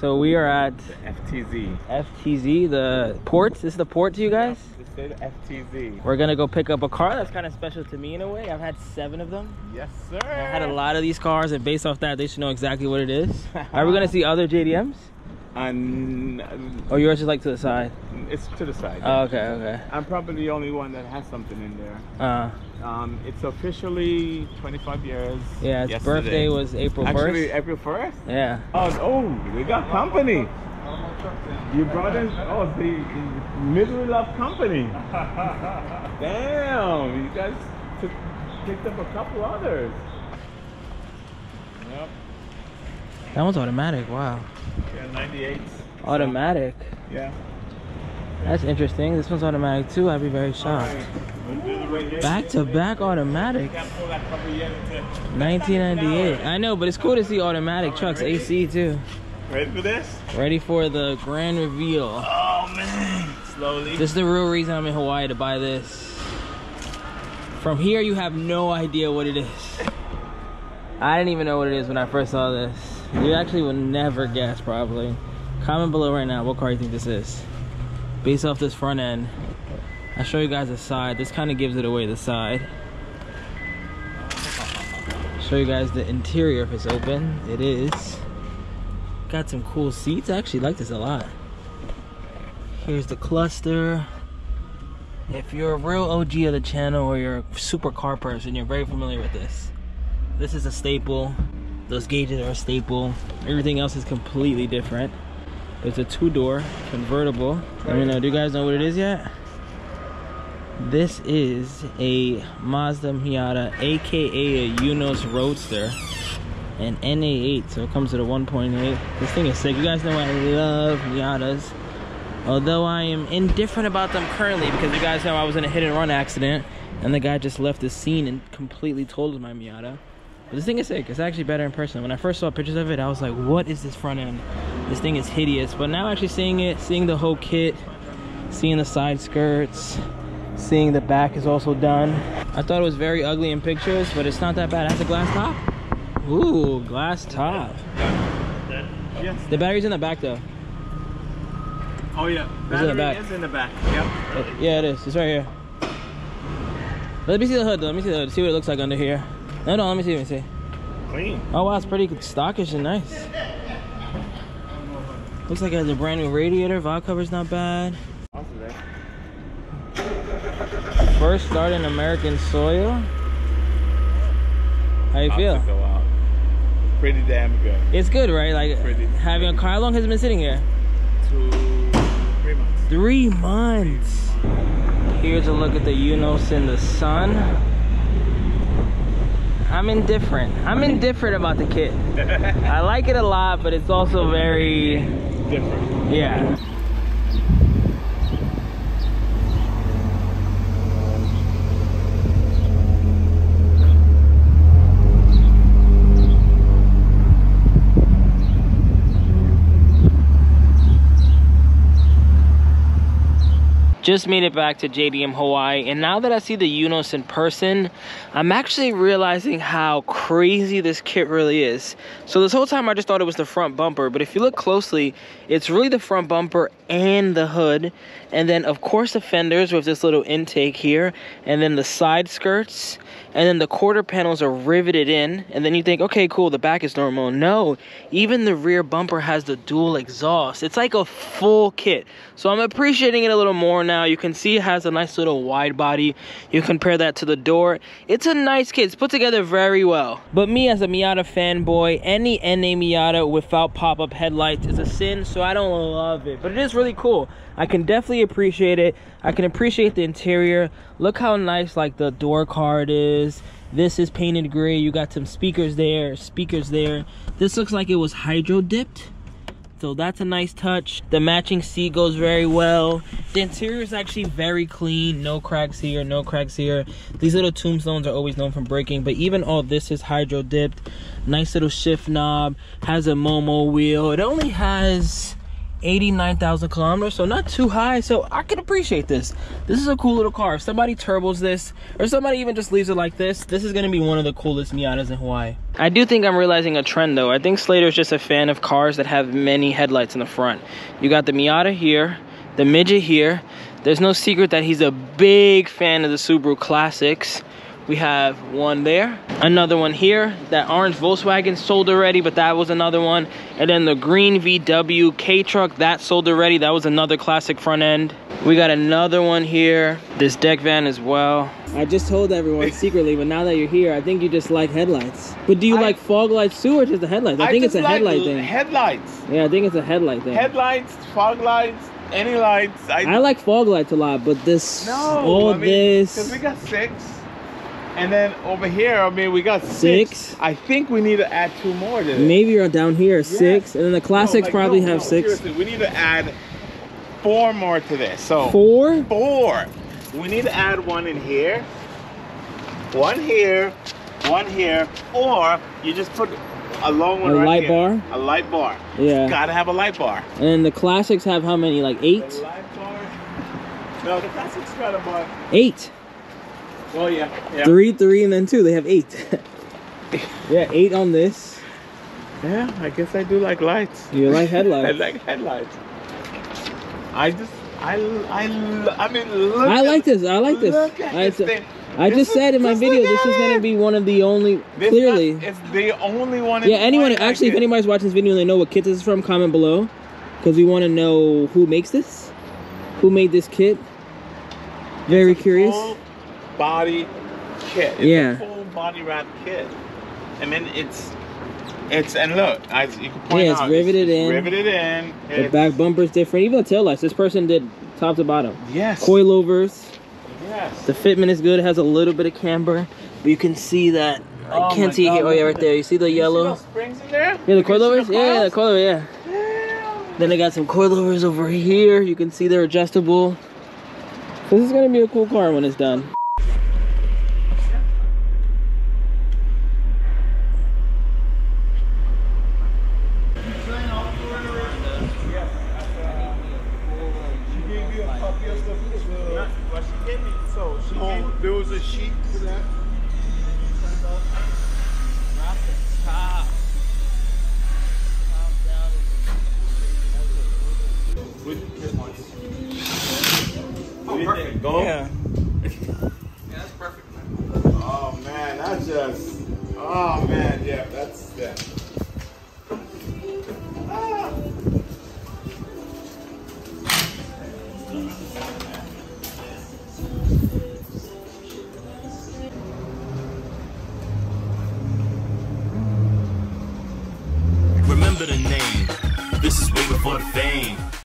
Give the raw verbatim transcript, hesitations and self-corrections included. So we are at the F T Z. F T Z, the ports. This is the port to you guys? Yes, this is F T Z. We're gonna go pick up a car that's kind of special to me in a way. I've had seven of them. Yes, sir. I had a lot of these cars, and based off that, they should know exactly what it is. Are we gonna see other J D Ms? And um, oh, yours is like to the side. It's to the side. Yeah. Oh, okay, okay. I'm probably the only one that has something in there. Uh. Um, it's officially twenty-five years. Yeah, its yesterday. Birthday was April first. Actually, April first? Yeah. Oh, oh, we got company. You brought in, oh, the middle love company. Damn, you guys took, picked up a couple others. Yep. That one's automatic, wow. Yeah, ninety-eight. Automatic? So, yeah. That's interesting. This one's automatic too. I'd be very shocked. Right. Back to back automatic. nineteen ninety-eight. I know, but it's cool to see automatic right, trucks. Ready? A C too. Ready for this? Ready for the grand reveal. Oh man. Slowly. This is the real reason I'm in Hawaii, to buy this. From here, you have no idea what it is. I didn't even know what it is when I first saw this. You actually would never guess, probably. Comment below right now what car you think this is. Based off this front end. I'll show you guys the side. This kind of gives it away, the side. Show you guys the interior if it's open. It is. Got some cool seats. I actually like this a lot. Here's the cluster. If you're a real O G of the channel or you're a super car person, you're very familiar with this. This is a staple. Those gauges are a staple. Everything else is completely different. It's a two-door convertible. Let me know, do you guys know what it is yet? This is a Mazda Miata, aka a Eunos Roadster, an N A eight, so it comes with a one point eight. This thing is sick. You guys know I love Miatas, although I am indifferent about them currently because you guys know I was in a hit-and-run accident and the guy just left the scene and completely totaled my Miata. But this thing is sick. It's actually better in person. When I first saw pictures of it, I was like, what is this front end? This thing is hideous. But now actually seeing it, seeing the whole kit, seeing the side skirts, seeing the back is also done. I thought it was very ugly in pictures, but it's not that bad. It has a glass top. Ooh, glass top. Yes. The battery's in the back though. Oh yeah, battery in the back. Is in the back. Yep. Yeah, it is. It's right here. Let me see the hood though. Let me see the hood. See what it looks like under here. No, no, let me see, let me see. Clean. Oh wow, it's pretty stockish and nice. Looks like it has a brand new radiator. Valve cover's not bad. First start in American soil. How you feel? Pretty damn good. It's good, right? Like pretty, having pretty. a car. How long has it been sitting here? Two, three months. Three months. Here's a look at the Eunos in the sun. I'm indifferent. I'm indifferent about the kit. I like it a lot, but it's also very different. Yeah. Just made it back to J D M Hawaii, and now that I see the Eunos in person, I'm actually realizing how crazy this kit really is. So this whole time I just thought it was the front bumper, but if you look closely, it's really the front bumper and the hood, and then of course the fenders with this little intake here, and then the side skirts, and then the quarter panels are riveted in, and then you think, okay, cool, the back is normal. No, even the rear bumper has the dual exhaust. It's like a full kit, so I'm appreciating it a little more now. Now you can see it has a nice little wide body. You compare that to the door. It's a nice kit. It's put together very well. But me as a Miata fanboy, any N A Miata without pop-up headlights is a sin, so I don't love it. But it is really cool. I can definitely appreciate it. I can appreciate the interior. Look how nice like the door card is. This is painted gray. You got some speakers there, speakers there. This looks like it was hydro dipped. So that's a nice touch. The matching seat goes very well. The interior is actually very clean. No cracks here, no cracks here. These little tombstones are always known from breaking, but even all this is hydro dipped. Nice little shift knob. Has a Momo wheel. It only has eighty-nine thousand kilometers, so not too high, so I can appreciate this. This is a cool little car. If somebody turbos this, or somebody even just leaves it like this, this is gonna be one of the coolest Miatas in Hawaii. I do think I'm realizing a trend though. I think Slater's just a fan of cars that have many headlights in the front. You got the Miata here, the Midget here. There's no secret that he's a big fan of the Subaru Classics. We have one there, another one here. That orange Volkswagen sold already, but that was another one. And then the green V W K truck, that sold already. That was another classic front end. We got another one here, this deck van as well. I just told everyone secretly, but now that you're here, I think you just like headlights. But do you I, like fog lights too, or just the headlights? I, I think it's a like headlight thing. Headlights. Yeah, I think it's a headlight thing. Headlights, fog lights, any lights. I, I like fog lights a lot, but this, no, all I mean, this. Because we got six. And then over here, I mean, we got six. six. I think we need to add two more to this. Maybe you're down here, yes. six. And then the classics no, like, probably no, have no, six. Seriously, we need to add four more to this. So Four? Four. We need to add one in here, one here, one here, or you just put a long one a right light here. Bar? A light bar. Yeah. It's gotta have a light bar. And the classics have how many, like eight? The light bar. No, the classics got a bar. Eight. Well, yeah, yeah. Three, three, and then two. They have eight. Yeah, eight on this. Yeah, I guess I do like lights. You like headlights. I like headlights. I just, I, I, I mean, look. I like this. I like this. I, this I just said in my video, this is going to be one of the only, clearly. It's the only one. Yeah, anyone, actually, if anybody's watching this video and they know what kit this is from, comment below. Because we want to know who makes this. Who made this kit. Very curious. Body kit. It's yeah. a full body wrap kit. And then it's it's and look, as you can point yeah, it's out, riveted it's, it's in. Riveted in. The it's, back bumper's different. Even the tail lights. This person did top to bottom. Yes. Coilovers. Yes. The fitment is good. It has a little bit of camber, but you can see that. Oh I can't see God, it. Oh yeah, right there. You see the you yellow see springs in there? Yeah, the coilovers. The yeah, yeah, the coilover. Yeah. yeah. Then they got some coilovers over here. You can see they're adjustable. This is gonna be a cool car when it's done. Go. Yeah. Yeah, that's perfect. Oh man, that's just. Oh man, yeah, that's yeah. Ah. Remember the name. This is way before the fame.